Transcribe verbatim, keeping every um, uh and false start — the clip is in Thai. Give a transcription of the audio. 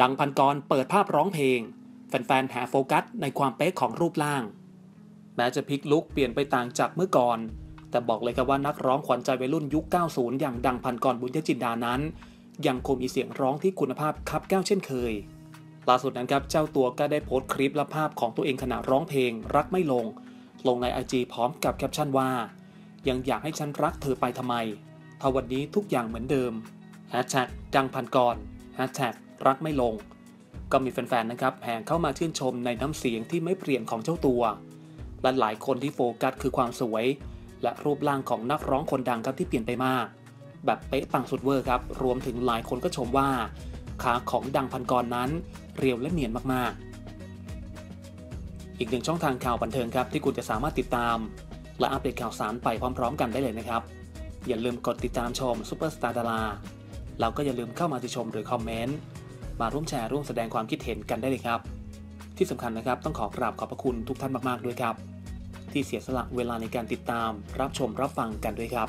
ดังพันกรเปิดภาพร้องเพลงแฟนๆแห่โฟกัสในความเป๊ะของรูปร่างแม้จะพลิกลุคเปลี่ยนไปต่างจากเมื่อก่อนแต่บอกเลยครับว่านักร้องขวัญใจวัยรุ่นยุค เก้าสิบ อย่างดังพันกรบุญยจินดานั้นยังคงมีเสียงร้องที่คุณภาพคับแก้วเช่นเคยล่าสุดนั้นครับเจ้าตัวก็ได้โพสต์คลิปและภาพของตัวเองขณะร้องเพลงรักไม่ลงลงใน ไอ จี พร้อมกับแคปชั่นว่ายังอยากให้ฉันรักเธอไปทำไมถ้าวันนี้ทุกอย่างเหมือนเดิมแฮชแท็กดังพันกรแฮชแท็กรักไม่ลงก็มีแฟนๆนะครับแห่เข้ามาชื่นชมในน้ำเสียงที่ไม่เปลี่ยนของเจ้าตัวและหลายคนที่โฟกัสคือความสวยและรูปร่างของนักร้องคนดังครับที่เปลี่ยนไปมากแบบเป๊ะปังสุดเวอร์ครับรวมถึงหลายคนก็ชมว่าขาของดังพันกรนั้นเรียวและเนียนมากๆอีกหนึ่งช่องทางข่าวบันเทิงครับที่คุณจะสามารถติดตามและอัปเดตข่าวสารไปพร้อมๆกันได้เลยนะครับอย่าลืมกดติดตามชมซุปเปอร์สตาร์ดาราแล้วก็อย่าลืมเข้ามาติชมหรือคอมเมนต์มาร่วมแชร์ร่วมแสดงความคิดเห็นกันได้เลยครับที่สำคัญนะครับต้องขอกราบขอบพระคุณทุกท่านมากๆด้วยครับที่เสียสละเวลาในการติดตามรับชมรับฟังกันด้วยครับ